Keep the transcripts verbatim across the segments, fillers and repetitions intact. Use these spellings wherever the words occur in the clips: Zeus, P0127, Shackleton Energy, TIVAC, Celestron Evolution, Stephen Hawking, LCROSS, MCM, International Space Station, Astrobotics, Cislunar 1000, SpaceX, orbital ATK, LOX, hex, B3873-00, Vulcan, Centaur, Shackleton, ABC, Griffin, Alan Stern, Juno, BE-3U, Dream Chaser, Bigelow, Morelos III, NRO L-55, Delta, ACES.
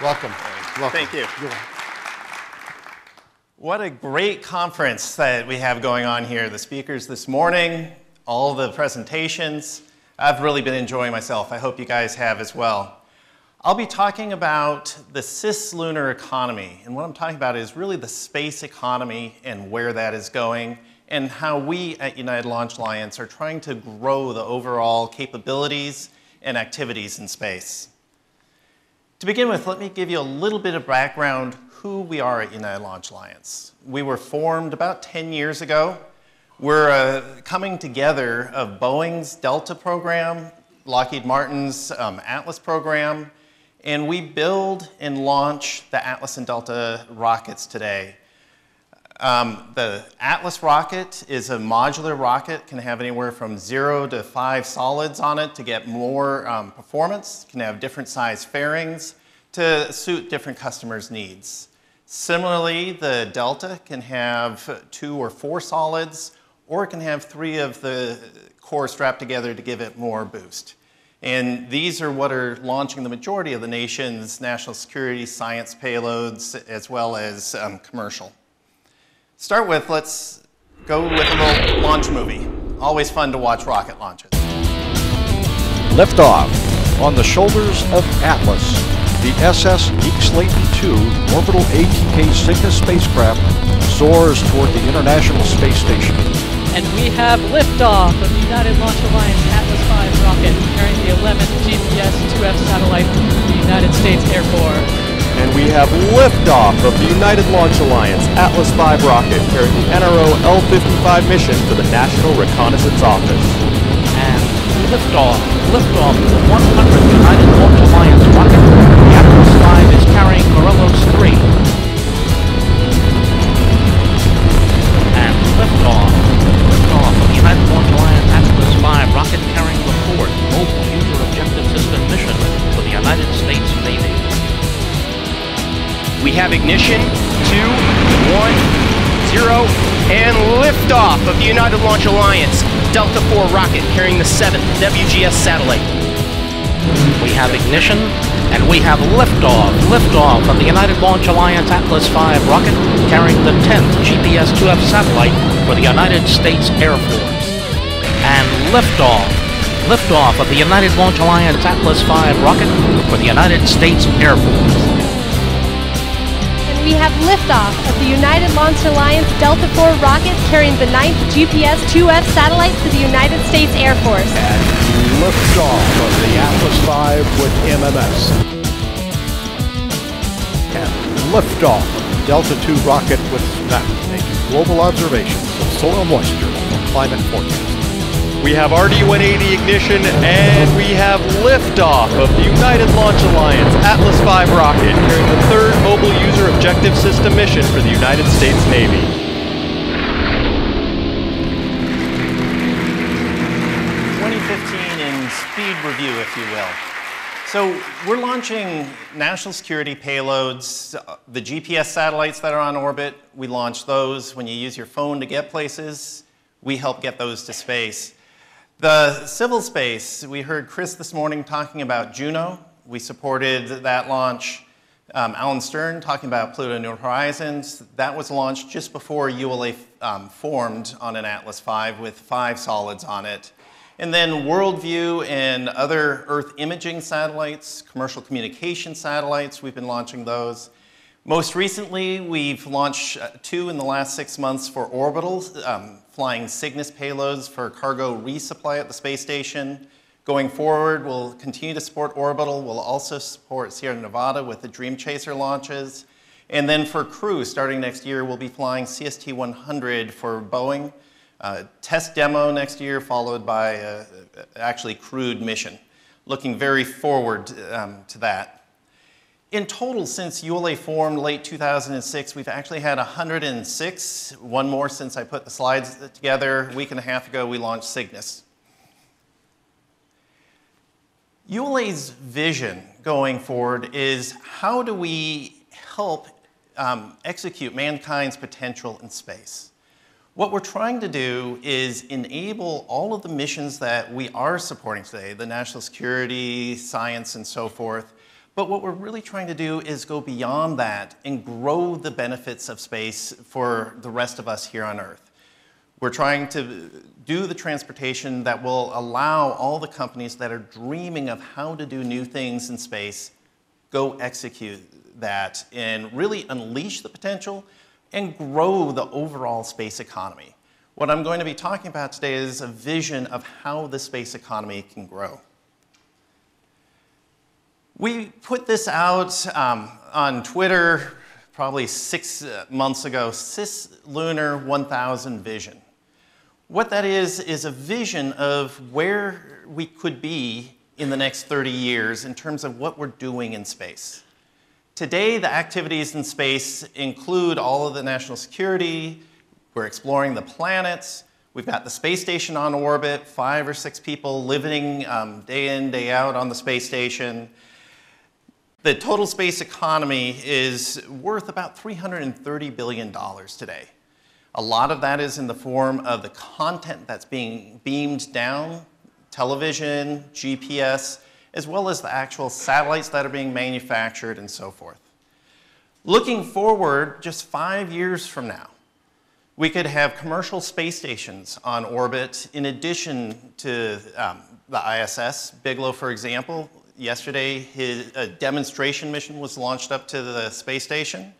Welcome. Welcome. Thank you. You're welcome. What a great conference that we have going on here. The speakers this morning, all the presentations. I've really been enjoying myself. I hope you guys have as well. I'll be talking about the cislunar economy. And what I'm talking about is really the space economy and where that is going, and how we at United Launch Alliance are trying to grow the overall capabilities and activities in space. To begin with, let me give you a little bit of background who we are at United Launch Alliance. We were formed about ten years ago. We're uh, coming together of Boeing's Delta program, Lockheed Martin's um, Atlas program, and we build and launch the Atlas and Delta rockets today. Um, the Atlas rocket is a modular rocket, can have anywhere from zero to five solids on it to get more um, performance, can have different size fairings to suit different customers' needs. Similarly, the Delta can have two or four solids, or it can have three of the core strapped together to give it more boost. And these are what are launching the majority of the nation's national security science payloads, as well as um, commercial. Start with, let's go with a little launch movie. Always fun to watch rocket launches. Liftoff on the shoulders of Atlas. The S S Geek Slayton two orbital A T K Cygnus spacecraft soars toward the International Space Station. And we have liftoff of the United Launch Alliance Atlas five rocket carrying the eleventh G P S two F satellite from the United States Air Force. And we have liftoff of the United Launch Alliance Atlas five rocket carrying the N R O L fifty-five mission to the National Reconnaissance Office. And liftoff, liftoff of the one hundredth United Launch Alliance rocket. The Atlas five is carrying Morelos three. And liftoff, liftoff of the United Launch Alliance Atlas five rocket carrying the fourth multi-user objective system mission for the United States Navy. We have ignition, two, one, zero, and liftoff of the United Launch Alliance Delta four rocket carrying the seventh W G S satellite. We have ignition, and we have liftoff, liftoff of the United Launch Alliance Atlas five rocket carrying the tenth G P S two F satellite for the United States Air Force. And liftoff, liftoff of the United Launch Alliance Atlas five rocket for the United States Air Force. We have liftoff of the United Launch Alliance Delta four rocket carrying the ninth G P S two F satellite to the United States Air Force. And liftoff of the Atlas five with M M S. And liftoff of the Delta two rocket with S N A P, making global observations of soil moisture and climate forecast. We have R D one eighty ignition, and we have liftoff of the United Launch Alliance Atlas five rocket carrying the third mobile user objective system mission for the United States Navy. twenty fifteen in speed review, if you will. So we're launching national security payloads, the G P S satellites that are on orbit. We launch those when you use your phone to get places. We help get those to space. The civil space, we heard Chris this morning talking about Juno. We supported that launch. Um, Alan Stern talking about Pluto New Horizons. That was launched just before U L A um, formed on an Atlas five with five solids on it. And then Worldview and other Earth imaging satellites, commercial communication satellites, we've been launching those. Most recently, we've launched two in the last six months for Orbital, um, flying Cygnus payloads for cargo resupply at the space station. Going forward, we'll continue to support Orbital. We'll also support Sierra Nevada with the Dream Chaser launches. And then for crew, starting next year, we'll be flying C S T one hundred for Boeing. Uh, test demo next year, followed by a, actually crewed mission. Looking very forward um, to that. In total, since U L A formed late two thousand six, we've actually had one hundred and six, one more since I put the slides together. A week and a half ago, we launched Cygnus. U L A's vision going forward is how do we help um, execute mankind's potential in space? What we're trying to do is enable all of the missions that we are supporting today, the national security, science, and so forth, But what we're really trying to do is go beyond that and grow the benefits of space for the rest of us here on Earth. We're trying to do the transportation that will allow all the companies that are dreaming of how to do new things in space, go execute that and really unleash the potential and grow the overall space economy. What I'm going to be talking about today is a vision of how the space economy can grow. We put this out um, on Twitter probably six months ago, Cislunar one thousand vision. What that is, is a vision of where we could be in the next thirty years in terms of what we're doing in space. Today, the activities in space include all of the national security. We're exploring the planets. We've got the space station on orbit, five or six people living um, day in, day out on the space station. The total space economy is worth about three hundred thirty billion dollars today. A lot of that is in the form of the content that's being beamed down, television, G P S, as well as the actual satellites that are being manufactured and so forth. Looking forward just five years from now, we could have commercial space stations on orbit in addition to um, the I S S. Bigelow, for example, yesterday his a demonstration mission was launched up to the space station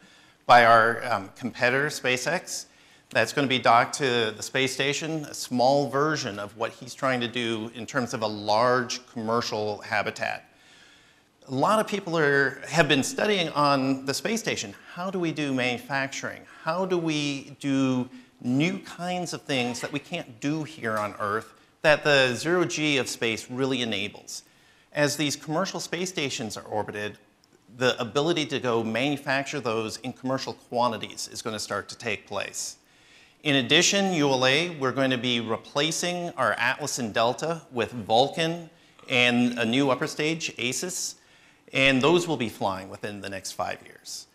by our um, competitor, SpaceX. That's going to be docked to the space station, a small version of what he's trying to do in terms of a large commercial habitat. A lot of people are, have been studying on the space station. How do we do manufacturing? How do we do new kinds of things that we can't do here on Earth that the zero-G of space really enables? As these commercial space stations are orbited, the ability to go manufacture those in commercial quantities is going to start to take place. In addition, U L A, we're going to be replacing our Atlas and Delta with Vulcan and a new upper stage, ACES, and those will be flying within the next five years.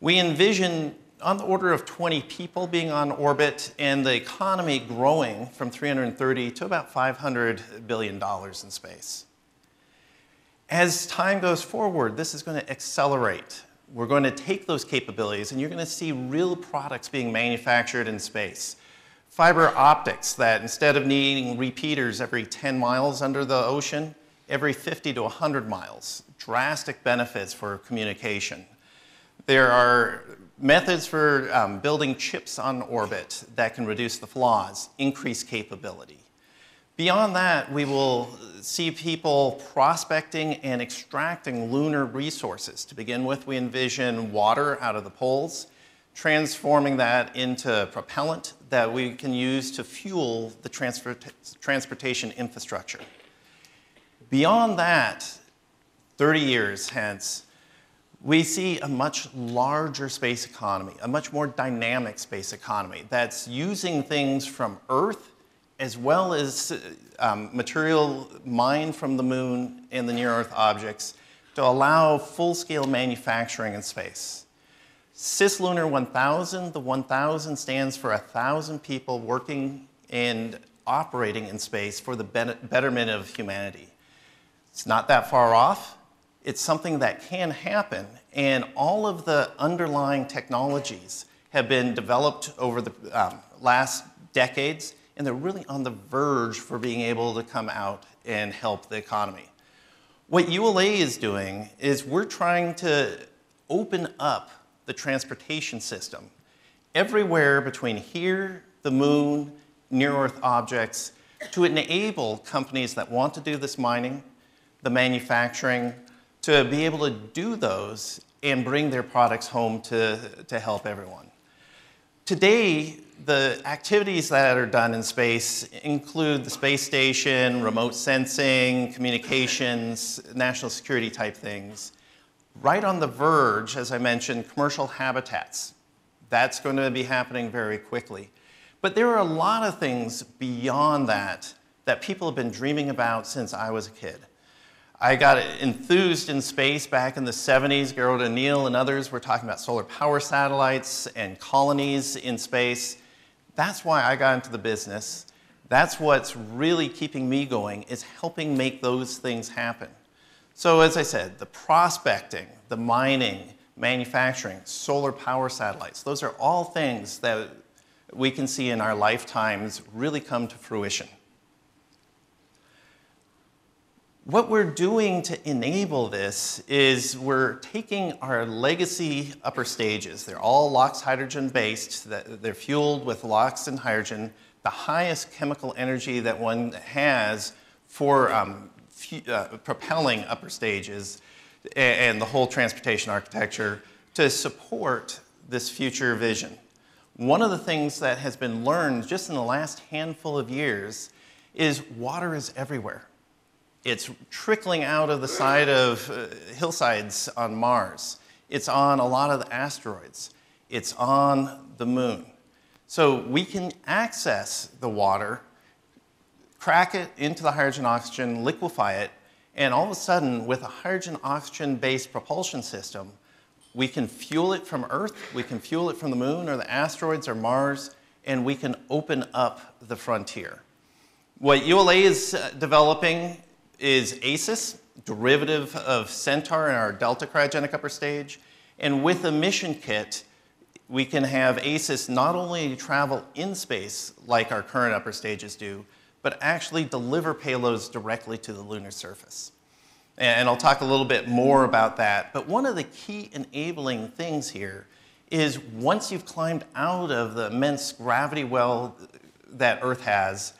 We envision on the order of twenty people being on orbit and the economy growing from three hundred thirty to about five hundred billion dollars in space. As time goes forward, this is going to accelerate. We're going to take those capabilities and you're going to see real products being manufactured in space. Fiber optics that instead of needing repeaters every ten miles under the ocean, every fifty to one hundred miles. Drastic benefits for communication. There are methods for um, building chips on orbit that can reduce the flaws, increase capability. Beyond that, we will see people prospecting and extracting lunar resources. To begin with, we envision water out of the poles, transforming that into propellant that we can use to fuel the transport transportation infrastructure. Beyond that, thirty years hence, we see a much larger space economy, a much more dynamic space economy that's using things from Earth as well as um, material mined from the moon and the near-Earth objects to allow full-scale manufacturing in space. Cislunar one thousand, the one thousand stands for one thousand people working and operating in space for the betterment of humanity. It's not that far off. It's something that can happen, and all of the underlying technologies have been developed over the um, last decades, and they're really on the verge for being able to come out and help the economy. What U L A is doing is we're trying to open up the transportation system everywhere between here, the moon, near-Earth objects, to enable companies that want to do this mining, the manufacturing, to be able to do those and bring their products home to, to help everyone. Today, the activities that are done in space include the space station, remote sensing, communications, national security type things. Right on the verge, as I mentioned, commercial habitats. That's going to be happening very quickly. But there are a lot of things beyond that that people have been dreaming about since I was a kid. I got enthused in space back in the seventies. Gerald O'Neill and others were talking about solar power satellites and colonies in space. That's why I got into the business. That's what's really keeping me going, is helping make those things happen. So as I said, the prospecting, the mining, manufacturing, solar power satellites, those are all things that we can see in our lifetimes really come to fruition. What we're doing to enable this is we're taking our legacy upper stages. They're all LOX hydrogen based. They're fueled with LOX and hydrogen, the highest chemical energy that one has for um, uh, propelling upper stages and the whole transportation architecture to support this future vision. One of the things that has been learned just in the last handful of years is water is everywhere. It's trickling out of the side of uh, hillsides on Mars. It's on a lot of the asteroids. It's on the moon. So we can access the water, crack it into the hydrogen oxygen, liquefy it, and all of a sudden with a hydrogen oxygen based propulsion system, we can fuel it from Earth, we can fuel it from the moon or the asteroids or Mars, and we can open up the frontier. What U L A is uh, developing is ACES, derivative of Centaur in our Delta cryogenic upper stage. And with a mission kit, we can have ACES not only travel in space like our current upper stages do, but actually deliver payloads directly to the lunar surface. And I'll talk a little bit more about that. But one of the key enabling things here is once you've climbed out of the immense gravity well that Earth has,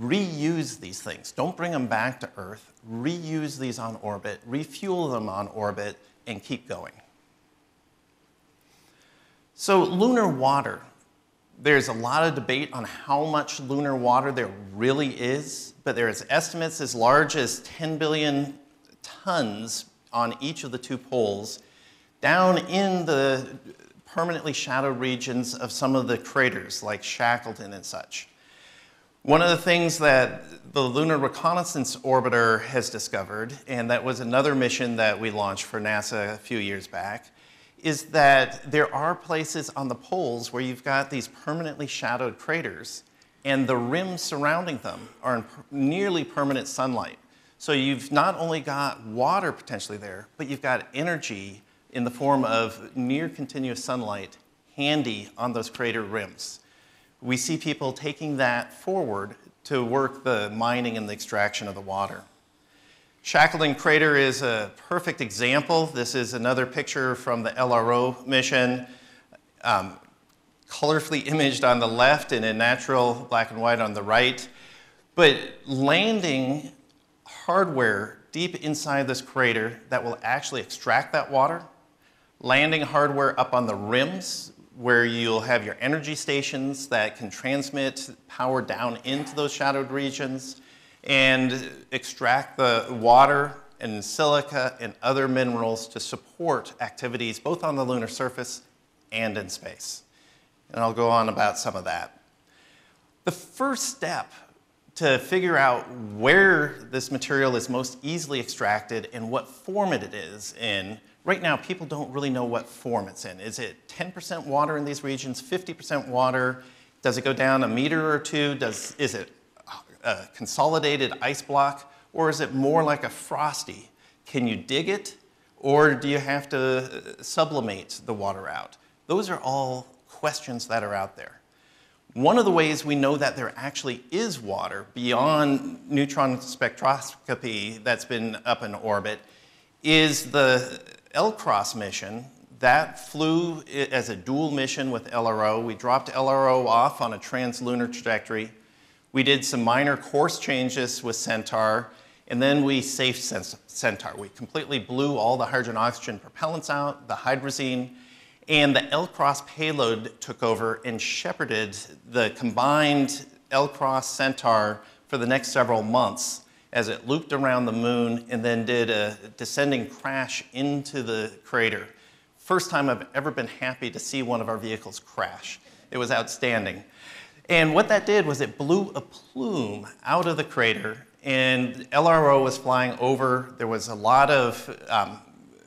reuse these things. Don't bring them back to Earth. Reuse these on orbit, refuel them on orbit, and keep going. So lunar water. There's a lot of debate on how much lunar water there really is, but there is estimates as large as ten billion tons on each of the two poles, down in the permanently shadowed regions of some of the craters like Shackleton and such. One of the things that the Lunar Reconnaissance Orbiter has discovered, and that was another mission that we launched for NASA a few years back, is that there are places on the poles where you've got these permanently shadowed craters, and the rims surrounding them are in nearly permanent sunlight. So you've not only got water potentially there, but you've got energy in the form of near continuous sunlight handy on those crater rims. We see people taking that forward to work the mining and the extraction of the water. Shackleton Crater is a perfect example. This is another picture from the L R O mission, um, colorfully imaged on the left and in natural black and white on the right. But landing hardware deep inside this crater that will actually extract that water, landing hardware up on the rims, where you'll have your energy stations that can transmit power down into those shadowed regions and extract the water and silica and other minerals to support activities both on the lunar surface and in space. And I'll go on about some of that. The first step to figure out where this material is most easily extracted and what form it is in. Right now, people don't really know what form it's in. Is it ten percent water in these regions, fifty percent water? Does it go down a meter or two? Does, is it a consolidated ice block? Or is it more like a frosty? Can you dig it? Or do you have to sublimate the water out? Those are all questions that are out there. One of the ways we know that there actually is water beyond neutron spectroscopy that's been up in orbit is the L CROSS mission that flew as a dual mission with L R O. We dropped L R O off on a translunar trajectory. We did some minor course changes with Centaur, and then we safe Centaur. We completely blew all the hydrogen oxygen propellants out, the hydrazine, and the L CROSS payload took over and shepherded the combined L CROSS Centaur for the next several months as it looped around the moon and then did a descending crash into the crater. First time I've ever been happy to see one of our vehicles crash. It was outstanding. And what that did was it blew a plume out of the crater, and L R O was flying over. There was a lot of um,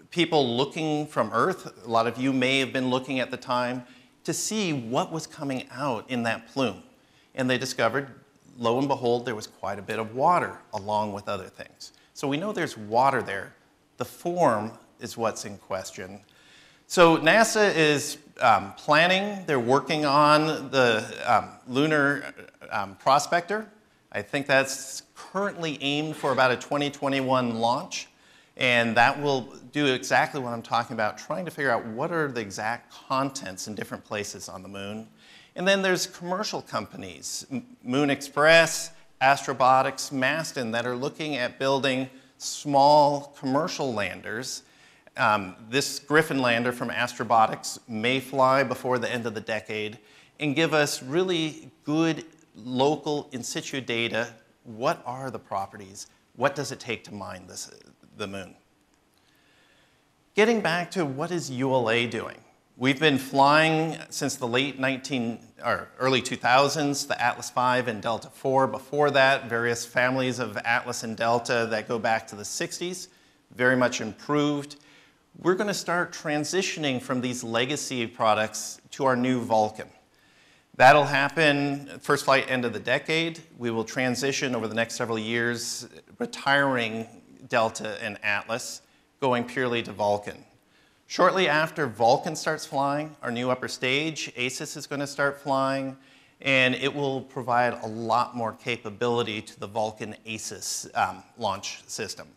people looking from Earth. A lot of you may have been looking at the time to see what was coming out in that plume. And they discovered, lo and behold, there was quite a bit of water along with other things. So we know there's water there. The form is what's in question. So NASA is um, planning, they're working on the um, lunar um, prospector. I think that's currently aimed for about a twenty twenty-one launch. And that will do exactly what I'm talking about, trying to figure out what are the exact contents in different places on the moon. And then there's commercial companies, Moon Express, Astrobotics, Masten, that are looking at building small commercial landers. Um, this Griffin lander from Astrobotics may fly before the end of the decade and give us really good local in situ data. What are the properties? What does it take to mine this, the moon? Getting back to what is U L A doing? We've been flying since the late nineteen, or early two thousands, the Atlas five and Delta four. Before that, various families of Atlas and Delta that go back to the sixties, very much improved. We're going to start transitioning from these legacy products to our new Vulcan. That'll happen first flight end of the decade. We will transition over the next several years, retiring Delta and Atlas, going purely to Vulcan. Shortly after Vulcan starts flying, our new upper stage, ACES, is going to start flying, and it will provide a lot more capability to the Vulcan ACES um, launch system.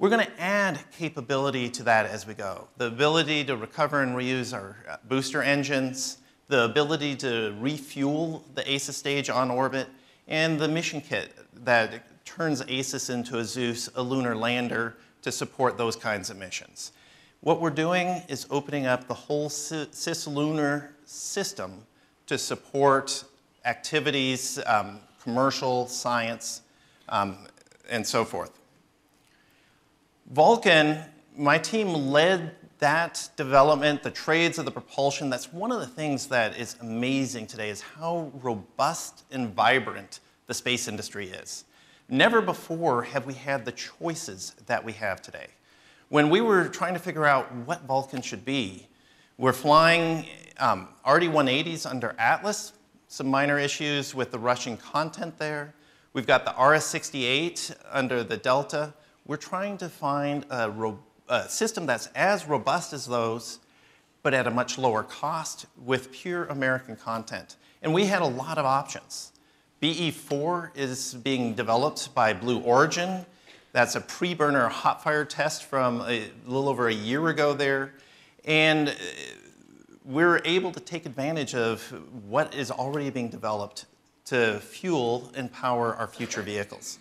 We're going to add capability to that as we go. The ability to recover and reuse our booster engines, the ability to refuel the ACES stage on orbit, and the mission kit that turns ACES into a Zeus, a lunar lander, to support those kinds of missions. What we're doing is opening up the whole Cislunar system to support activities, um, commercial, science, um, and so forth. Vulcan, my team led that development, the trades of the propulsion. That's one of the things that is amazing today, is how robust and vibrant the space industry is. Never before have we had the choices that we have today. When we were trying to figure out what Vulcan should be, we're flying um, R D one eighties under Atlas, some minor issues with the Russian content there. We've got the R S sixty-eight under the Delta. We're trying to find a, ro a system that's as robust as those, but at a much lower cost with pure American content. And we had a lot of options. B E four is being developed by Blue Origin. That's a pre-burner hot fire test from a little over a year ago there. And we're able to take advantage of what is already being developed to fuel and power our future vehicles.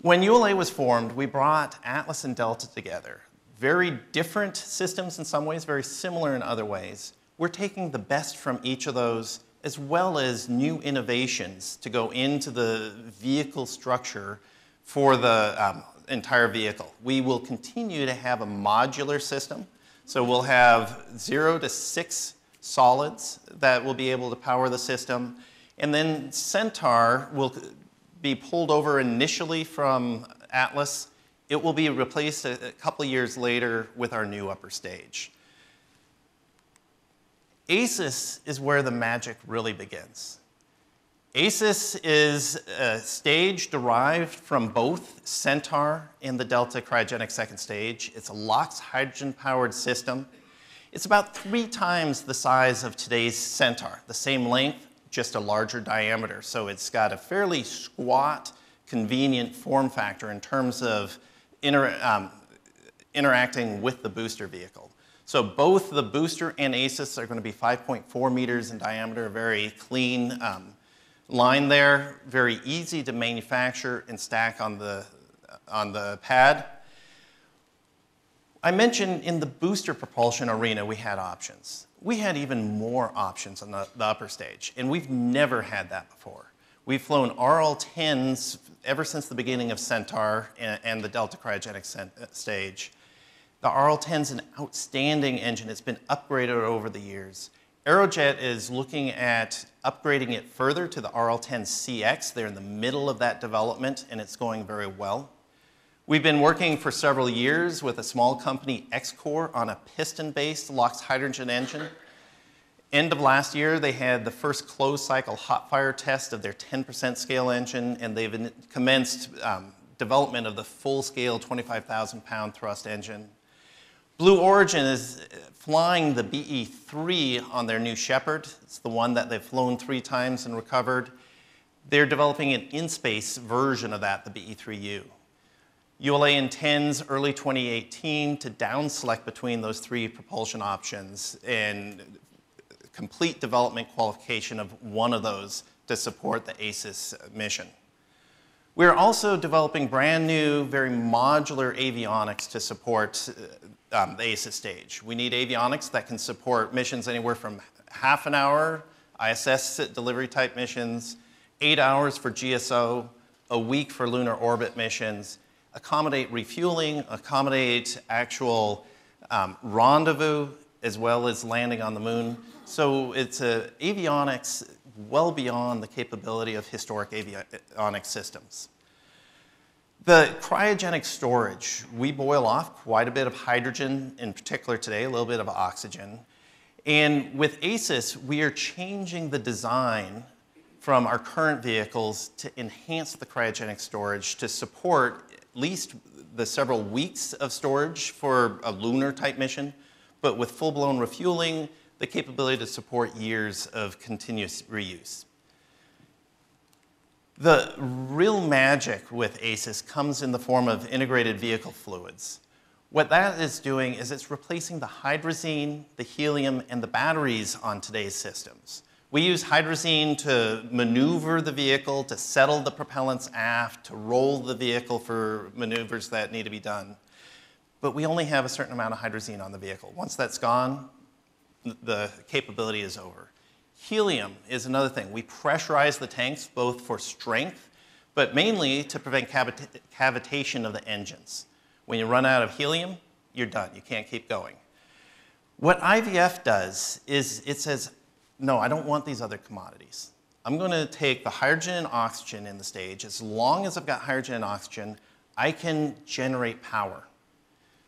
When U L A was formed, we brought Atlas and Delta together. Very different systems in some ways, very similar in other ways. We're taking the best from each of those, as well as new innovations to go into the vehicle structure for the um, entire vehicle. We will continue to have a modular system. So we'll have zero to six solids that will be able to power the system. And then Centaur will be pulled over initially from Atlas. It will be replaced a, a couple years later with our new upper stage. ACES is where the magic really begins. ACES is a stage derived from both Centaur and the Delta cryogenic second stage. It's a LOX hydrogen-powered system. It's about three times the size of today's Centaur, the same length, just a larger diameter. So it's got a fairly squat, convenient form factor in terms of inter um, interacting with the booster vehicle. So both the booster and ACES are going to be five point four meters in diameter, very clean um, line there, very easy to manufacture and stack on the, on the pad. I mentioned in the booster propulsion arena we had options. We had even more options on the, the upper stage, and we've never had that before. We've flown R L tens ever since the beginning of Centaur and, and the Delta cryogenic stage. The R L ten is an outstanding engine. It's been upgraded over the years. Aerojet is looking at upgrading it further to the R L ten C X. They're in the middle of that development, and it's going very well. We've been working for several years with a small company, X-Core, on a piston-based LOX hydrogen engine. End of last year, they had the first closed-cycle hot fire test of their ten percent scale engine, and they've commenced um, development of the full-scale twenty-five thousand pound thrust engine. Blue Origin is flying the B E three on their new Shepard. It's the one that they've flown three times and recovered. They're developing an in-space version of that, the B E three U. U L A intends early twenty eighteen to down-select between those three propulsion options and complete development qualification of one of those to support the ACES mission. We're also developing brand new, very modular avionics to support um, the ACES stage. We need avionics that can support missions anywhere from half an hour, I S S delivery type missions, eight hours for G S O, a week for lunar orbit missions, accommodate refueling, accommodate actual um, rendezvous, as well as landing on the moon. So it's uh, avionics well beyond the capability of historic avionics systems. The cryogenic storage, we boil off quite a bit of hydrogen, in particular today, a little bit of oxygen. And with ACES, we are changing the design from our current vehicles to enhance the cryogenic storage to support at least the several weeks of storage for a lunar type mission, but with full-blown refueling, the capability to support years of continuous reuse. The real magic with ACES comes in the form of integrated vehicle fluids. What that is doing is it's replacing the hydrazine, the helium, and the batteries on today's systems. We use hydrazine to maneuver the vehicle, to settle the propellants aft, to roll the vehicle for maneuvers that need to be done. But we only have a certain amount of hydrazine on the vehicle. Once that's gone, the capability is over. Helium is another thing. We pressurize the tanks both for strength, but mainly to prevent cavita- cavitation of the engines. When you run out of helium, you're done. You can't keep going. What I V F does is it says, no, I don't want these other commodities. I'm going to take the hydrogen and oxygen in the stage. As long as I've got hydrogen and oxygen, I can generate power.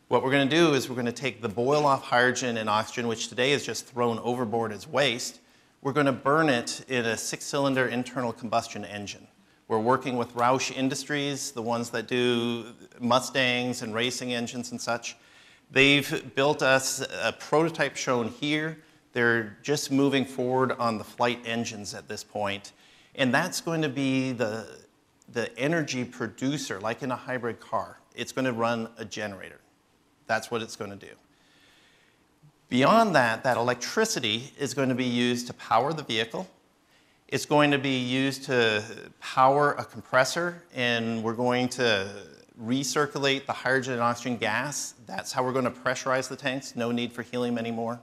What we're going to do is we're going to take the boil-off hydrogen and oxygen, which today is just thrown overboard as waste. We're going to burn it in a six-cylinder internal combustion engine. We're working with Roush Industries, the ones that do Mustangs and racing engines and such. They've built us a prototype shown here. They're just moving forward on the flight engines at this point. And that's going to be the, the energy producer, like in a hybrid car. It's going to run a generator. That's what it's going to do. Beyond that, that electricity is going to be used to power the vehicle. It's going to be used to power a compressor, and we're going to recirculate the hydrogen and oxygen gas. That's how we're going to pressurize the tanks. No need for helium anymore.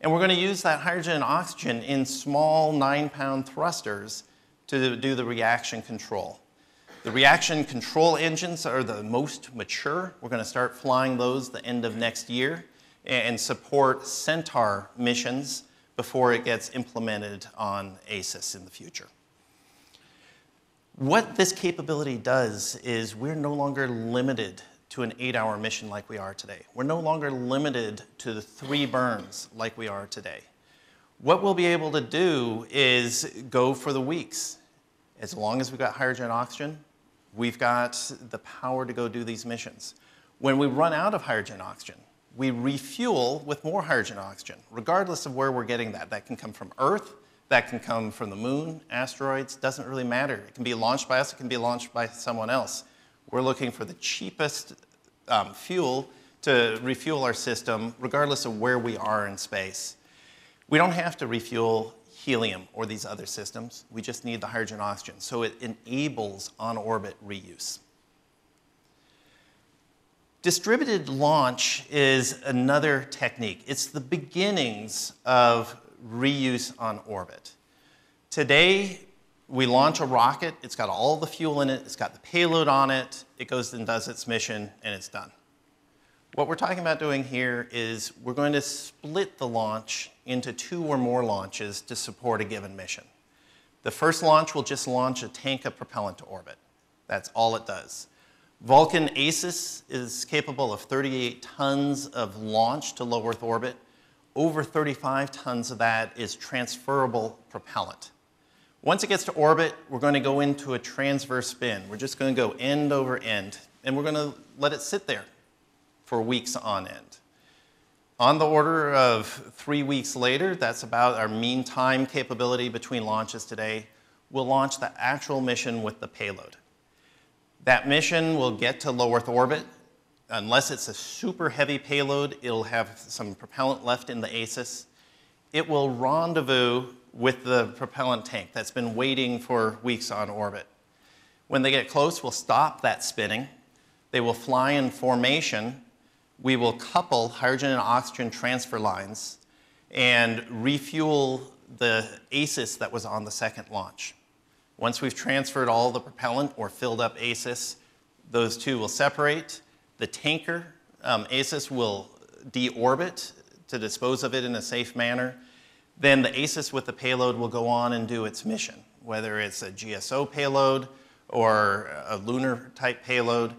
And we're going to use that hydrogen and oxygen in small nine-pound thrusters to do the reaction control. The reaction control engines are the most mature. We're going to start flying those the end of next year and support Centaur missions before it gets implemented on ACES in the future. What this capability does is we're no longer limited to an eight-hour mission like we are today. We're no longer limited to the three burns like we are today. What we'll be able to do is go for the weeks. As long as we've got hydrogen and oxygen, we've got the power to go do these missions. When we run out of hydrogen and oxygen, we refuel with more hydrogen and oxygen, regardless of where we're getting that. That can come from Earth, that can come from the moon, asteroids, doesn't really matter. It can be launched by us, it can be launched by someone else. We're looking for the cheapest um, fuel to refuel our system, regardless of where we are in space. We don't have to refuel helium or these other systems. We just need the hydrogen and oxygen. So it enables on-orbit reuse. Distributed launch is another technique. It's the beginnings of reuse on orbit. Today, we launch a rocket, it's got all the fuel in it, it's got the payload on it, it goes and does its mission, and it's done. What we're talking about doing here is we're going to split the launch into two or more launches to support a given mission. The first launch will just launch a tank of propellant to orbit. That's all it does. Vulcan ACES is capable of thirty-eight tons of launch to low Earth orbit. Over thirty-five tons of that is transferable propellant. Once it gets to orbit, we're going to go into a transverse spin. We're just going to go end over end, and we're going to let it sit there for weeks on end. On the order of three weeks later, that's about our mean time capability between launches today, we'll launch the actual mission with the payload. That mission will get to low Earth orbit. Unless it's a super heavy payload, it'll have some propellant left in the ACES. It will rendezvous with the propellant tank that's been waiting for weeks on orbit. When they get close, we'll stop that spinning. They will fly in formation. We will couple hydrogen and oxygen transfer lines and refuel the ACES that was on the second launch. Once we've transferred all the propellant or filled up ACES, those two will separate. The tanker, um, ACES, will deorbit to dispose of it in a safe manner. Then the ACES with the payload will go on and do its mission, whether it's a G S O payload or a lunar type payload.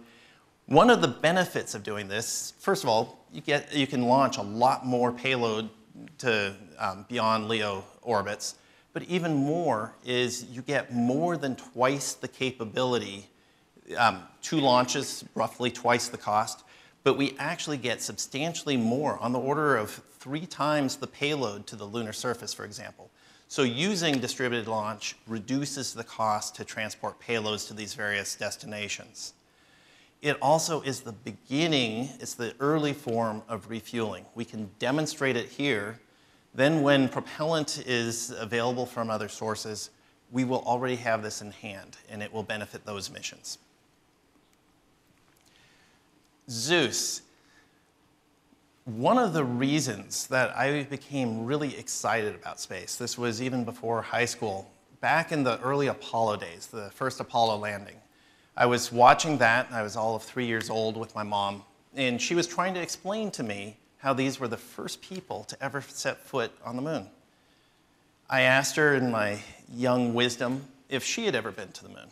One of the benefits of doing this, first of all, you, get, you can launch a lot more payload to um, beyond LEO orbits, but even more is you get more than twice the capability. Um, two launches, roughly twice the cost, but we actually get substantially more, on the order of three times the payload to the lunar surface, for example. So using distributed launch reduces the cost to transport payloads to these various destinations. It also is the beginning, it's the early form of refueling. We can demonstrate it here. Then when propellant is available from other sources, we will already have this in hand, and it will benefit those missions. Zeus. One of the reasons that I became really excited about space, this was even before high school, back in the early Apollo days, the first Apollo landing. I was watching that, and I was all of three years old with my mom, and she was trying to explain to me how these were the first people to ever set foot on the moon. I asked her in my young wisdom if she had ever been to the moon.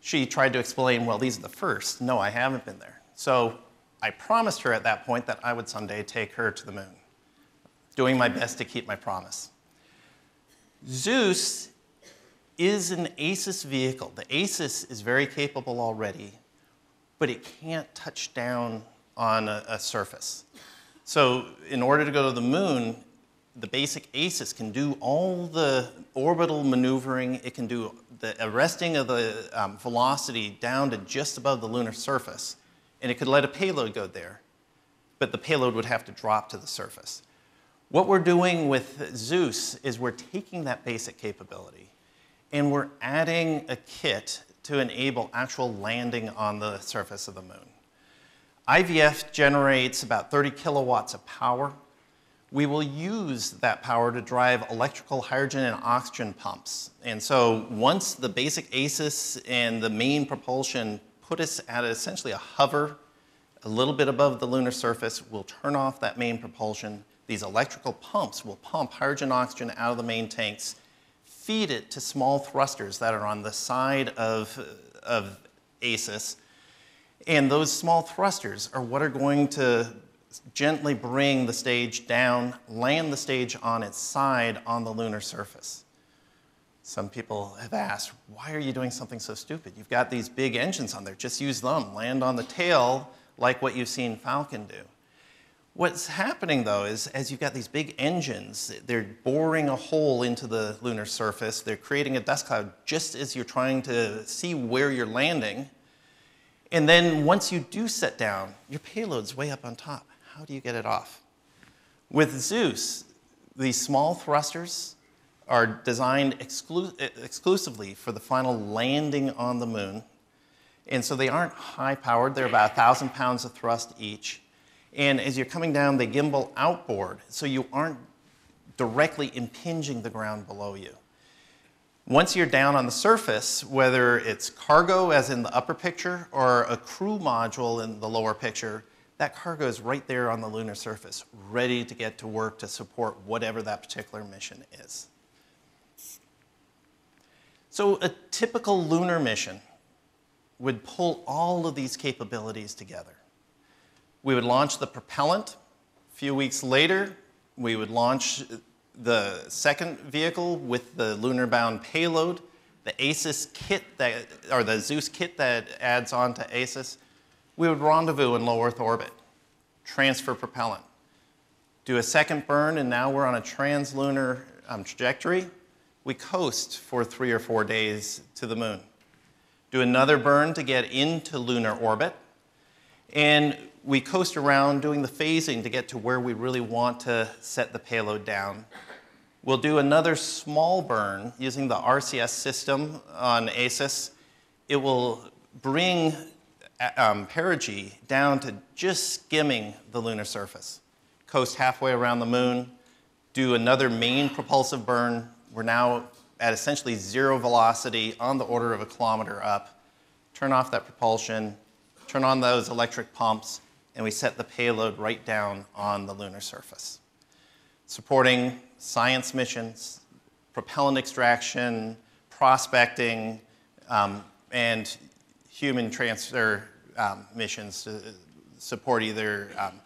She tried to explain, well, these are the first. No, I haven't been there. So I promised her at that point that I would someday take her to the moon, doing my best to keep my promise. Zeus is an ACES vehicle. The ACES is very capable already, but it can't touch down on a, a surface. So in order to go to the moon, the basic ACES can do all the orbital maneuvering. It can do the arresting of the um, velocity down to just above the lunar surface, and it could let a payload go there, but the payload would have to drop to the surface. What we're doing with Zeus is we're taking that basic capability and we're adding a kit to enable actual landing on the surface of the moon. I V F generates about thirty kilowatts of power. We will use that power to drive electrical hydrogen and oxygen pumps. And so once the basic ACES and the main propulsion put us at essentially a hover, a little bit above the lunar surface, we'll turn off that main propulsion. These electrical pumps will pump hydrogen and oxygen out of the main tanks, feed it to small thrusters that are on the side of, of ACES. And those small thrusters are what are going to gently bring the stage down, land the stage on its side on the lunar surface. Some people have asked, why are you doing something so stupid? You've got these big engines on there, just use them, land on the tail like what you've seen Falcon do. What's happening though is as you've got these big engines, they're boring a hole into the lunar surface, they're creating a dust cloud just as you're trying to see where you're landing. And then once you do set down, your payload's way up on top. How do you get it off? With Zeus, these small thrusters are designed exclu exclusively for the final landing on the moon. And so they aren't high powered. They're about one thousand pounds of thrust each. And as you're coming down, they gimbal outboard, so you aren't directly impinging the ground below you. Once you're down on the surface, whether it's cargo, as in the upper picture, or a crew module in the lower picture, that cargo is right there on the lunar surface, ready to get to work to support whatever that particular mission is. So a typical lunar mission would pull all of these capabilities together. We would launch the propellant. A few weeks later, we would launch the second vehicle with the lunar-bound payload, the ACES kit that, or the Zeus kit that adds on to ACES, we would rendezvous in low Earth orbit, transfer propellant, do a second burn, and now we're on a translunar um, trajectory. We coast for three or four days to the moon. Do another burn to get into lunar orbit, and we coast around doing the phasing to get to where we really want to set the payload down. We'll do another small burn using the R C S system on ACES. It will bring um, perigee down to just skimming the lunar surface. Coast halfway around the moon, do another main propulsive burn. We're now at essentially zero velocity on the order of a kilometer up. Turn off that propulsion, turn on those electric pumps, and we set the payload right down on the lunar surface. Supporting science missions, propellant extraction, prospecting, um, and human transfer um, missions to support either um,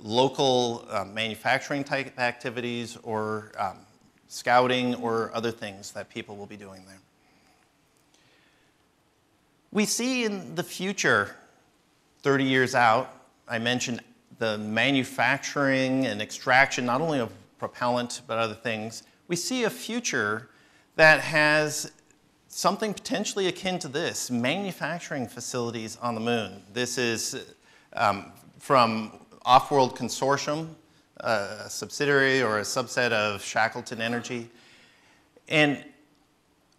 local uh, manufacturing type activities or um, scouting or other things that people will be doing there. We see in the future, thirty years out, I mentioned the manufacturing and extraction, not only of propellant, but other things. We see a future that has something potentially akin to this, manufacturing facilities on the moon. This is um, from Offworld Consortium, a subsidiary or a subset of Shackleton Energy. And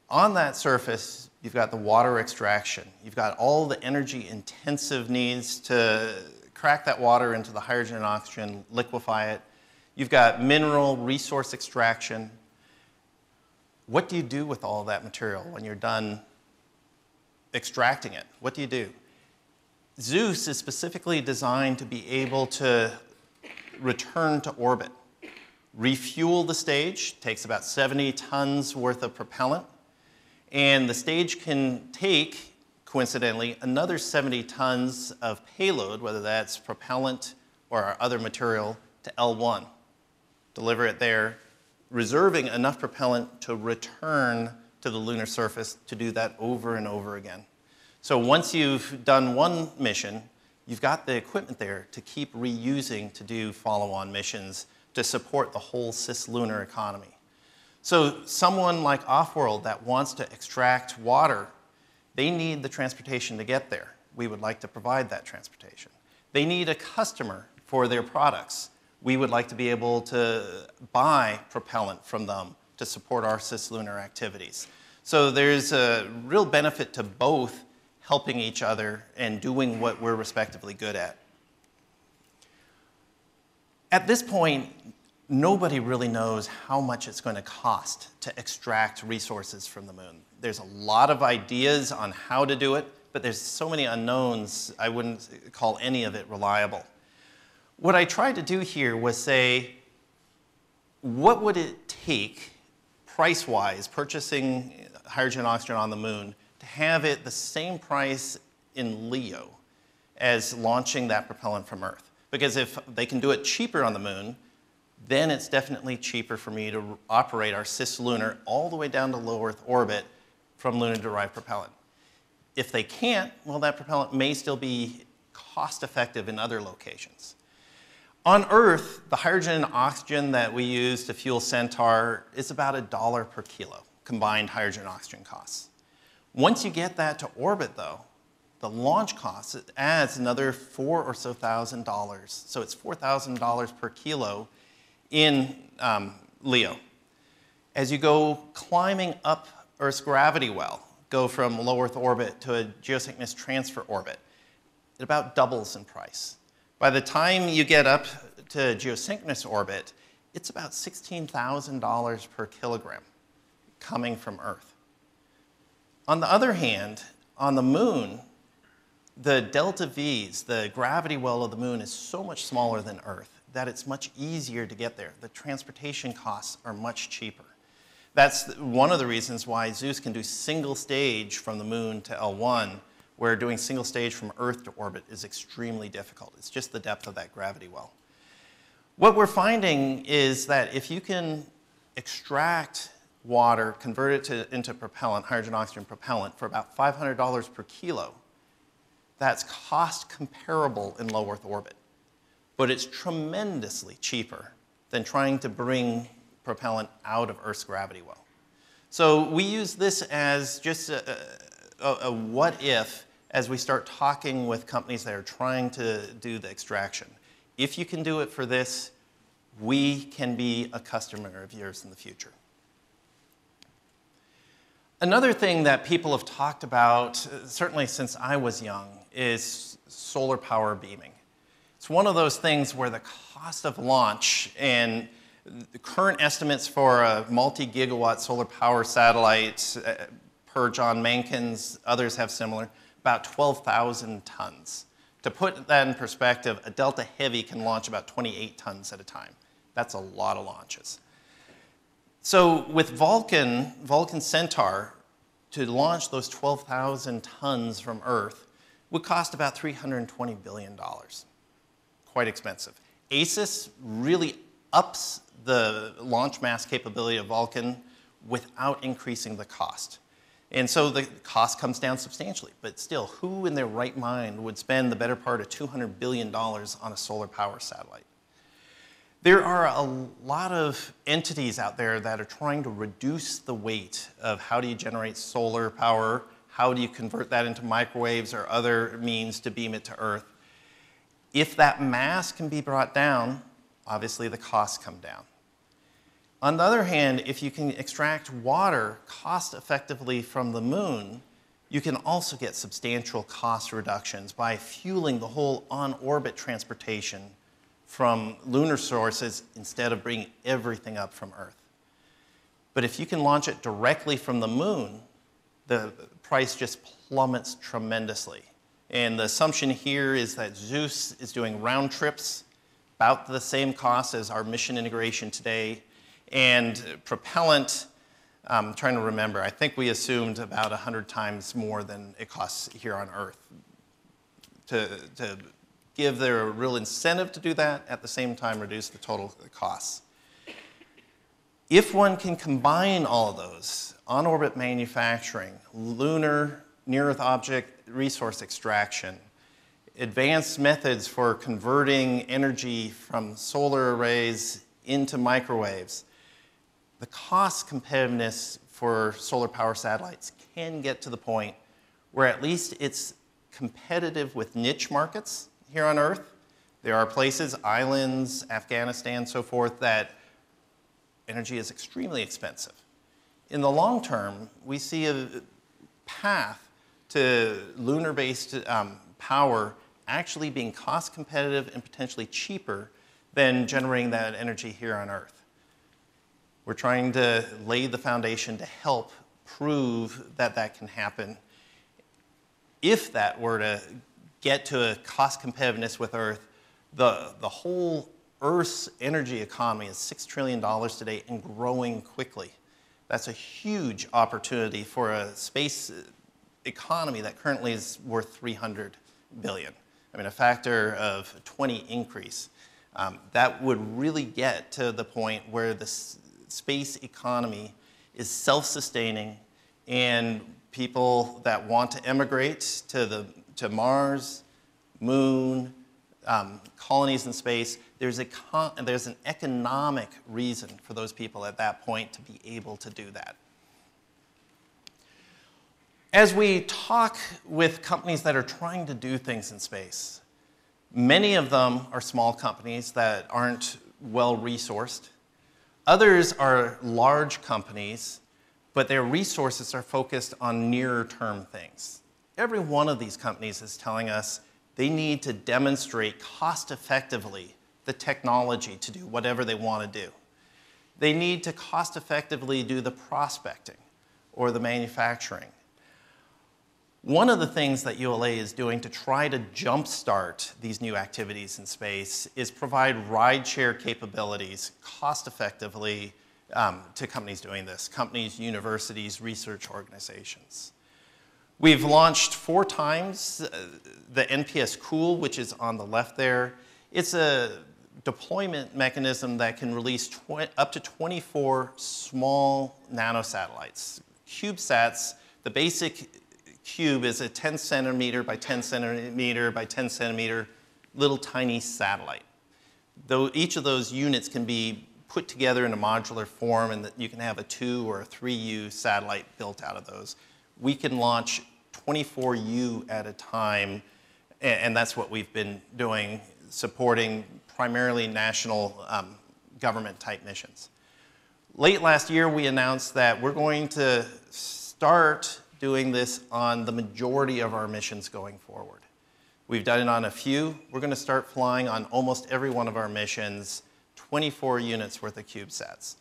on that surface, you've got the water extraction. You've got all the energy intensive needs to crack that water into the hydrogen and oxygen, liquefy it. You've got mineral resource extraction. What do you do with all that material when you're done extracting it? What do you do? Zeus is specifically designed to be able to return to orbit, refuel the stage, takes about seventy tons worth of propellant, and the stage can take, coincidentally, another seventy tons of payload, whether that's propellant or other material, to L one, deliver it there, reserving enough propellant to return to the lunar surface to do that over and over again. So once you've done one mission, you've got the equipment there to keep reusing to do follow-on missions to support the whole cislunar economy. So someone like Offworld that wants to extract water, they need the transportation to get there. We would like to provide that transportation. They need a customer for their products. We would like to be able to buy propellant from them to support our cislunar activities. So there's a real benefit to both helping each other and doing what we're respectively good at. At this point, nobody really knows how much it's going to cost to extract resources from the moon. There's a lot of ideas on how to do it, but there's so many unknowns, I wouldn't call any of it reliable. What I tried to do here was say, what would it take, price-wise, purchasing hydrogen and oxygen on the moon, have it the same price in LEO as launching that propellant from Earth. Because if they can do it cheaper on the moon, then it's definitely cheaper for me to operate our cislunar all the way down to low Earth orbit from lunar-derived propellant. If they can't, well, that propellant may still be cost-effective in other locations. On Earth, the hydrogen and oxygen that we use to fuel Centaur is about a dollar per kilo, combined hydrogen and oxygen costs. Once you get that to orbit, though, the launch cost adds another four or so thousand dollars. So it's four thousand dollars per kilo in um, LEO. As you go climbing up Earth's gravity well, go from low Earth orbit to a geosynchronous transfer orbit, it about doubles in price. By the time you get up to geosynchronous orbit, it's about sixteen thousand dollars per kilogram coming from Earth. On the other hand, on the moon, the delta V's, the gravity well of the moon, is so much smaller than Earth that it's much easier to get there. The transportation costs are much cheaper. That's one of the reasons why Zeus can do single stage from the moon to L one, where doing single stage from Earth to orbit is extremely difficult. It's just the depth of that gravity well. What we're finding is that if you can extract water, convert it to, into propellant, hydrogen oxygen propellant, for about five hundred dollars per kilo. That's cost comparable in low Earth orbit, but it's tremendously cheaper than trying to bring propellant out of Earth's gravity well. So we use this as just a, a, a what if as we start talking with companies that are trying to do the extraction. If you can do it for this, we can be a customer of yours in the future. Another thing that people have talked about, certainly since I was young, is solar power beaming. It's one of those things where the cost of launch and the current estimates for a multi-gigawatt solar power satellite uh, per John Mankin's, others have similar, about twelve thousand tons. To put that in perspective, a Delta Heavy can launch about twenty-eight tons at a time. That's a lot of launches. So with Vulcan, Vulcan Centaur, to launch those twelve thousand tons from Earth would cost about three hundred twenty billion dollars. Quite expensive. ACES really ups the launch mass capability of Vulcan without increasing the cost. And so the cost comes down substantially, but still, who in their right mind would spend the better part of two hundred billion dollars on a solar power satellite? There are a lot of entities out there that are trying to reduce the weight of how do you generate solar power, how do you convert that into microwaves or other means to beam it to Earth. If that mass can be brought down, obviously the costs come down. On the other hand, if you can extract water cost effectively from the moon, you can also get substantial cost reductions by fueling the whole on-orbit transportation from lunar sources instead of bringing everything up from Earth. But if you can launch it directly from the moon, the price just plummets tremendously. And the assumption here is that Zeus is doing round trips, about the same cost as our mission integration today. And propellant, I'm trying to remember, I think we assumed about one hundred times more than it costs here on Earth to, to give there a real incentive to do that, at the same time reduce the total costs. If one can combine all of those, on-orbit manufacturing, lunar near-Earth object resource extraction, advanced methods for converting energy from solar arrays into microwaves, the cost competitiveness for solar power satellites can get to the point where at least it's competitive with niche markets here on Earth. There are places, islands, Afghanistan, so forth, that energy is extremely expensive. In the long term, we see a path to lunar-based um, power actually being cost competitive and potentially cheaper than generating that energy here on Earth. We're trying to lay the foundation to help prove that that can happen. If that were to get to a cost competitiveness with Earth, the, the whole Earth's energy economy is six trillion dollars today and growing quickly. That's a huge opportunity for a space economy that currently is worth three hundred billion dollars. I mean, a factor of twenty increase. Um, that would really get to the point where the space economy is self-sustaining, and people that want to emigrate to, the, to Mars, Moon, um, colonies in space, there's, a con there's an economic reason for those people at that point to be able to do that. As we talk with companies that are trying to do things in space, many of them are small companies that aren't well-resourced. Others are large companies, but their resources are focused on nearer-term things. Every one of these companies is telling us they need to demonstrate cost-effectively the technology to do whatever they want to do. They need to cost-effectively do the prospecting or the manufacturing. One of the things that U L A is doing to try to jumpstart these new activities in space is provide rideshare capabilities cost-effectively um, to companies doing this, companies, universities, research organizations. We've launched four times uh, the N P S Cool, which is on the left there. It's a deployment mechanism that can release up to twenty-four small nanosatellites. CubeSats, the basic cube is a ten centimeter by ten centimeter by ten centimeter little tiny satellite. Though each of those units can be put together in a modular form, and that you can have a two or a three U satellite built out of those. We can launch twenty-four U at a time, and that's what we've been doing, supporting primarily national um, government type missions. Late last year, we announced that we're going to start doing this on the majority of our missions going forward. We've done it on a few. We're going to start flying on almost every one of our missions, twenty-four units worth of CubeSats.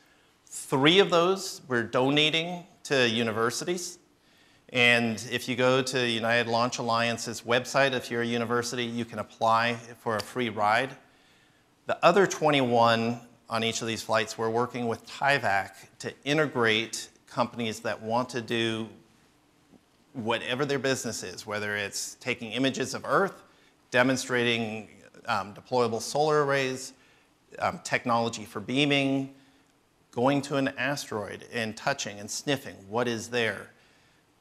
Three of those we're donating to universities. And if you go to United Launch Alliance's website, if you're a university, you can apply for a free ride. The other twenty-one on each of these flights, we're working with T I VAC to integrate companies that want to do whatever their business is, whether it's taking images of Earth, demonstrating um, deployable solar arrays, um, technology for beaming, going to an asteroid and touching and sniffing what is there.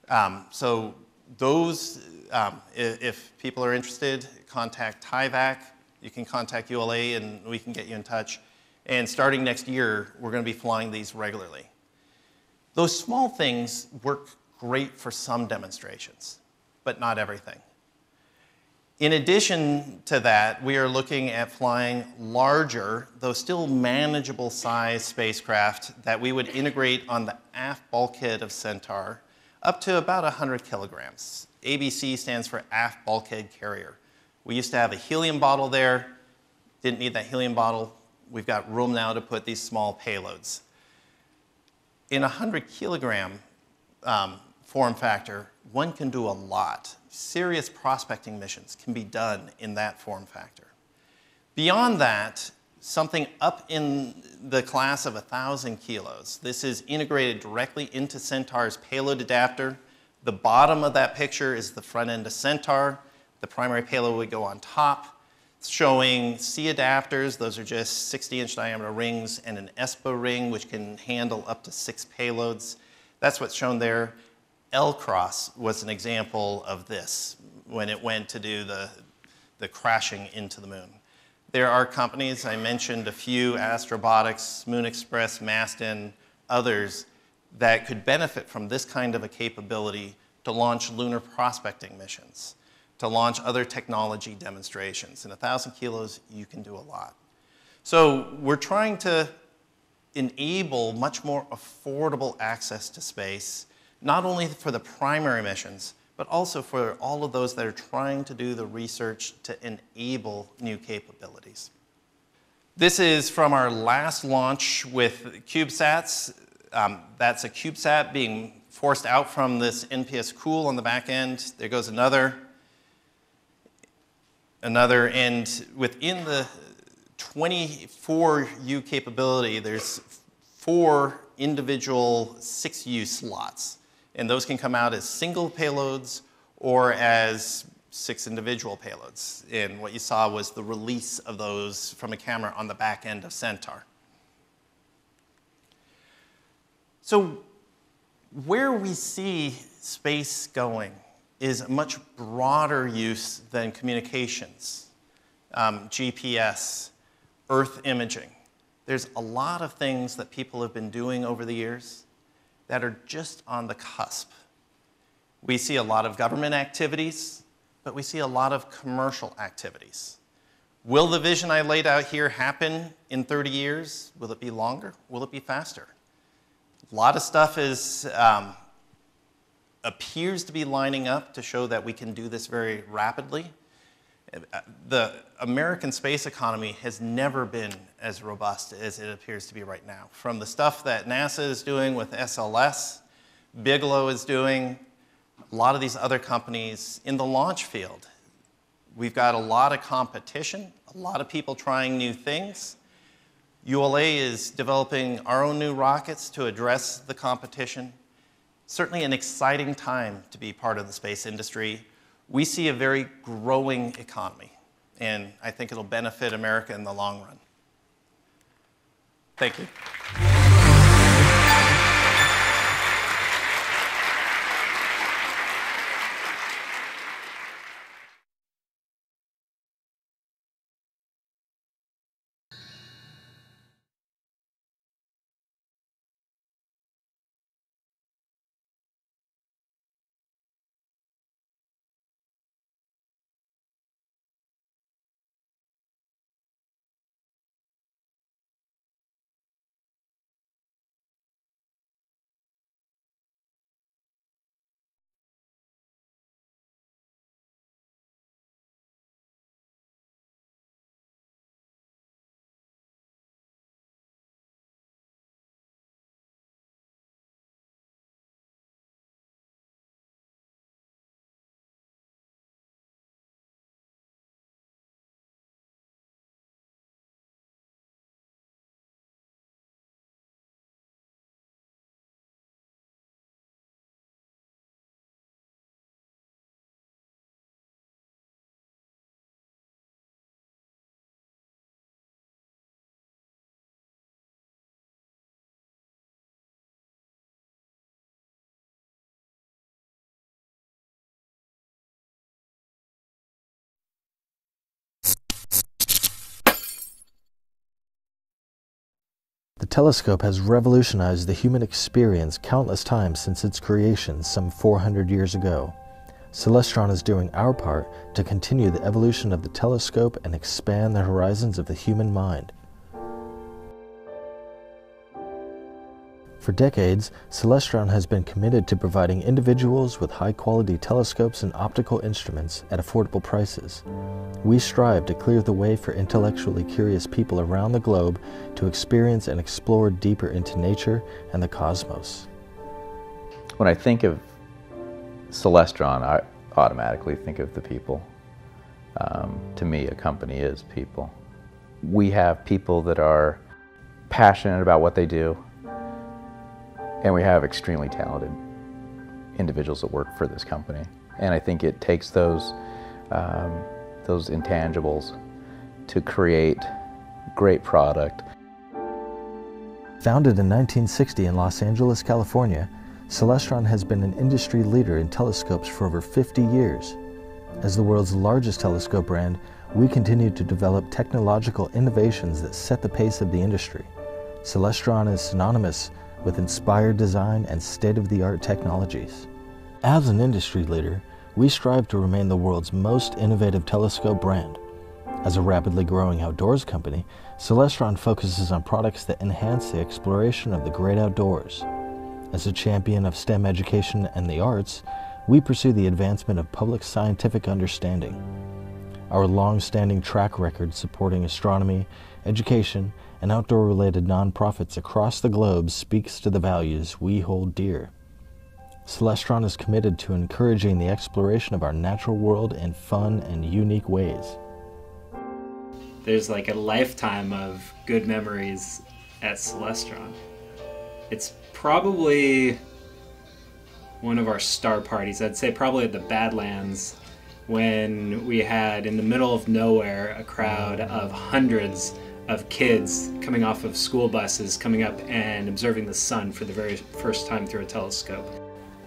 Um, so those, um, if, if people are interested, contact T I VAC. You can contact U L A and we can get you in touch. And starting next year, we're going to be flying these regularly. Those small things work great for some demonstrations, but not everything. In addition to that, we are looking at flying larger, though still manageable size spacecraft that we would integrate on the aft bulkhead of Centaur, up to about one hundred kilograms. A B C stands for aft bulkhead carrier. We used to have a helium bottle there, didn't need that helium bottle. We've got room now to put these small payloads. In a one hundred kilogram um, form factor, one can do a lot. Serious prospecting missions can be done in that form factor. Beyond that, something up in the class of one thousand kilos. This is integrated directly into Centaur's payload adapter. The bottom of that picture is the front end of Centaur. The primary payload would go on top, showing C adapters. Those are just sixty inch diameter rings and an E S P A ring, which can handle up to six payloads. That's what's shown there. L CROSS was an example of this when it went to do the, the crashing into the moon. There are companies, I mentioned a few, Astrobotics, Moon Express, Masten, others, that could benefit from this kind of a capability to launch lunar prospecting missions, to launch other technology demonstrations. In one thousand kilos, you can do a lot. So we're trying to enable much more affordable access to space, not only for the primary missions, but also for all of those that are trying to do the research to enable new capabilities. This is from our last launch with CubeSats. Um, that's a CubeSat being forced out from this N P S cool on the back end. There goes another, another, and within the twenty-four U capability, there's four individual six U slots. And those can come out as single payloads or as six individual payloads. And what you saw was the release of those from a camera on the back end of Centaur. So where we see space going is a much broader use than communications, um, G P S, Earth imaging. There's a lot of things that people have been doing over the years that are just on the cusp. We see a lot of government activities, but we see a lot of commercial activities. Will the vision I laid out here happen in thirty years? Will it be longer? Will it be faster? A lot of stuff is, um, appears to be lining up to show that we can do this very rapidly. The American space economy has never been as robust as it appears to be right now. From the stuff that NASA is doing with S L S, Bigelow is doing, a lot of these other companies in the launch field. We've got a lot of competition, a lot of people trying new things. U L A is developing our own new rockets to address the competition. Certainly an exciting time to be part of the space industry. We see a very growing economy, and I think it'll benefit America in the long run. Thank you. The telescope has revolutionized the human experience countless times since its creation some four hundred years ago. Celestron is doing our part to continue the evolution of the telescope and expand the horizons of the human mind. For decades, Celestron has been committed to providing individuals with high-quality telescopes and optical instruments at affordable prices. We strive to clear the way for intellectually curious people around the globe to experience and explore deeper into nature and the cosmos. When I think of Celestron, I automatically think of the people. Um, to me, a company is people. We have people that are passionate about what they do, and we have extremely talented individuals that work for this company. And I think it takes those, um, those intangibles to create great product. Founded in nineteen sixty in Los Angeles, California, Celestron has been an industry leader in telescopes for over fifty years. As the world's largest telescope brand, we continue to develop technological innovations that set the pace of the industry. Celestron is synonymous with inspired design and state-of-the-art technologies. As an industry leader, we strive to remain the world's most innovative telescope brand. As a rapidly growing outdoors company, Celestron focuses on products that enhance the exploration of the great outdoors. As a champion of STEM education and the arts, we pursue the advancement of public scientific understanding. Our long-standing track record supporting astronomy, education, and outdoor-related nonprofits across the globe speaks to the values we hold dear. Celestron is committed to encouraging the exploration of our natural world in fun and unique ways. There's like a lifetime of good memories at Celestron. It's probably one of our star parties. I'd say probably at the Badlands, when we had, in the middle of nowhere, a crowd of hundreds of kids coming off of school buses, coming up and observing the sun for the very first time through a telescope.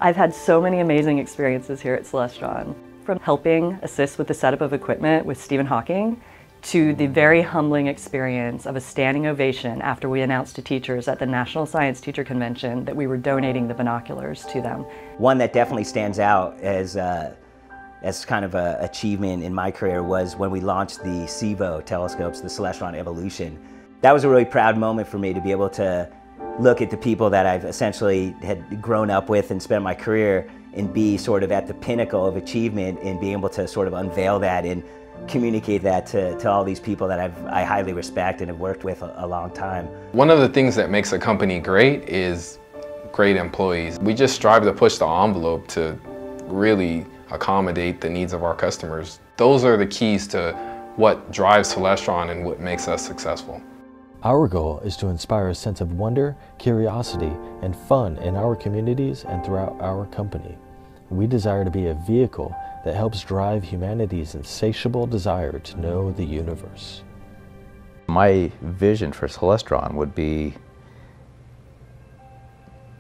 I've had so many amazing experiences here at Celestron, from helping assist with the setup of equipment with Stephen Hawking, to the very humbling experience of a standing ovation after we announced to teachers at the National Science Teacher Convention that we were donating the binoculars to them. One that definitely stands out as uh, as kind of an achievement in my career was when we launched the SEVO telescopes, the Celestron Evolution. That was a really proud moment for me, to be able to look at the people that I've essentially had grown up with and spent my career, and be sort of at the pinnacle of achievement and being able to sort of unveil that and communicate that to, to all these people that I've, I highly respect and have worked with a, a long time. One of the things that makes a company great is great employees. We just strive to push the envelope to really accommodate the needs of our customers. Those are the keys to what drives Celestron and what makes us successful. Our goal is to inspire a sense of wonder, curiosity, and fun in our communities and throughout our company. We desire to be a vehicle that helps drive humanity's insatiable desire to know the universe. My vision for Celestron would be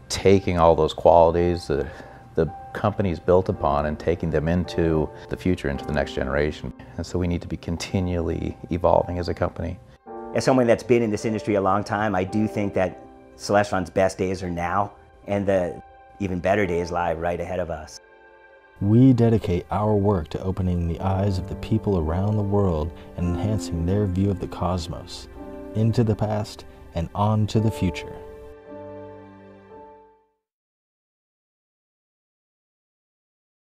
taking all those qualities that the company's built upon and taking them into the future, into the next generation. And so we need to be continually evolving as a company. As someone that's been in this industry a long time, I do think that Celestron's best days are now, and the even better days lie right ahead of us. We dedicate our work to opening the eyes of the people around the world and enhancing their view of the cosmos, into the past and on to the future.